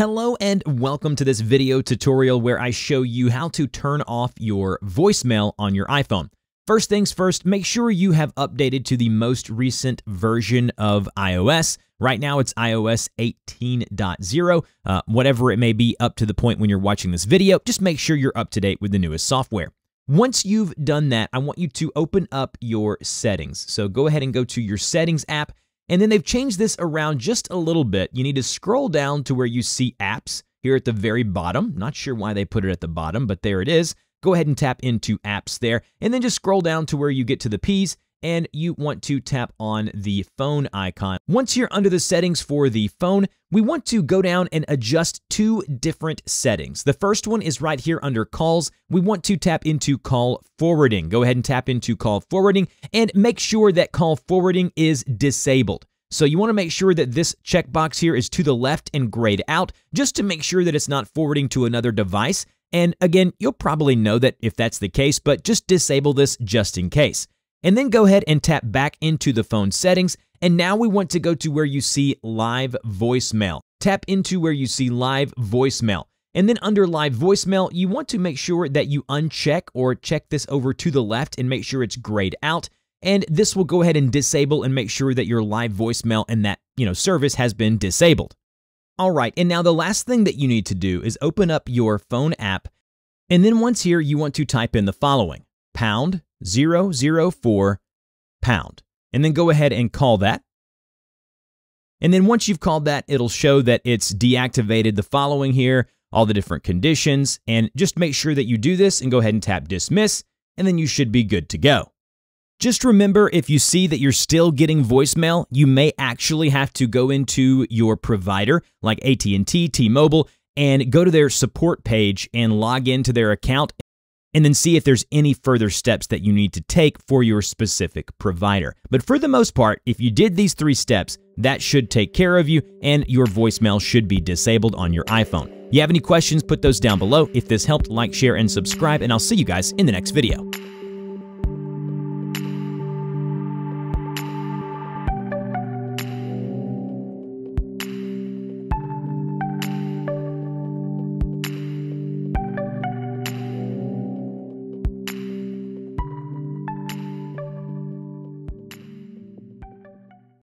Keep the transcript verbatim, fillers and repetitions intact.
Hello and welcome to this video tutorial where I show you how to turn off your voicemail on your iPhone. First things first, make sure you have updated to the most recent version of iOS. Right now it's iOS eighteen point oh, uh, whatever it may be up to the point when you're watching this video, just make sure you're up to date with the newest software. Once you've done that, I want you to open up your settings. So go ahead and go to your settings app. And then they've changed this around just a little bit. You need to scroll down to where you see apps here at the very bottom. Not sure why they put it at the bottom, but there it is. Go ahead and tap into apps there. And then just scroll down to where you get to the P's and you want to tap on the phone icon. Once you're under the settings for the phone, we want to go down and adjust two different settings. The first one is right here under calls. We want to tap into call forwarding. Go ahead and tap into call forwarding and make sure that call forwarding is disabled. So you want to make sure that this checkbox here is to the left and grayed out just to make sure that it's not forwarding to another device. And again, you'll probably know that if that's the case, but just disable this just in case. And then go ahead and tap back into the phone settings. And now we want to go to where you see live voicemail. Tap into where you see live voicemail. And then under live voicemail, you want to make sure that you uncheck or check this over to the left and make sure it's grayed out. And this will go ahead and disable and make sure that your live voicemail and that, you know, service has been disabled. All right, and now the last thing that you need to do is open up your phone app. And then once here, you want to type in the following, pound, zero zero four pound, and then go ahead and call that. And then once you've called that, it'll show that it's deactivated the following here, all the different conditions, and just make sure that you do this and go ahead and tap dismiss, and then you should be good to go. Just remember, if you see that you're still getting voicemail, you may actually have to go into your provider like A T and T, T-Mobile, and go to their support page and log into their account and then see if there's any further steps that you need to take for your specific provider. But for the most part, if you did these three steps, that should take care of you and your voicemail should be disabled on your iPhone. You have any questions, put those down below. If this helped, like, share, and subscribe, and I'll see you guys in the next video.